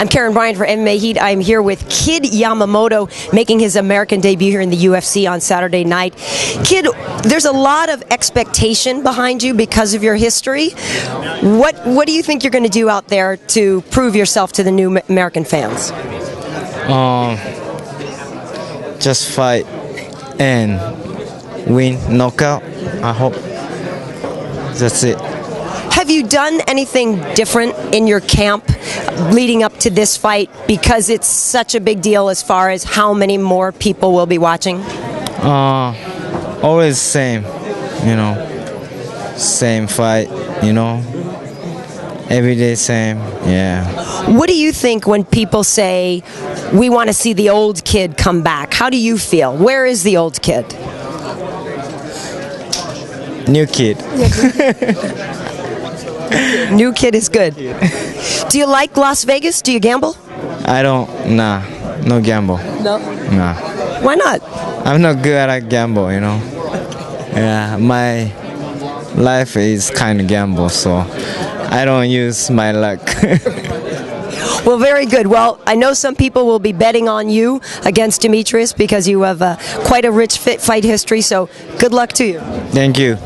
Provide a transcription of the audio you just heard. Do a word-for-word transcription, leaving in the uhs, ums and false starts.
I'm Karyn Bryant for M M A Heat. I'm here with Kid Yamamoto, making his American debut here in the U F C on Saturday night. Kid, there's a lot of expectation behind you because of your history. What, what do you think you're going to do out there to prove yourself to the new American fans? Um, just fight and win, knockout, I hope. That's it. Have you done anything different in your camp leading up to this fight, because it's such a big deal as far as how many more people will be watching? Uh, always same, you know, same fight, you know, every day same, yeah. What do you think when people say, we want to see the old Kid come back? How do you feel? Where is the old Kid? New Kid. New Kid is good. Do you like Las Vegas? Do you gamble? I don't. Nah. No gamble. No? Nah. Why not? I'm not good at gamble, you know. Yeah, my life is kind of gamble, so I don't use my luck. Well, very good. Well, I know some people will be betting on you against Demetrius because you have uh, quite a rich fit fight history, so good luck to you. Thank you.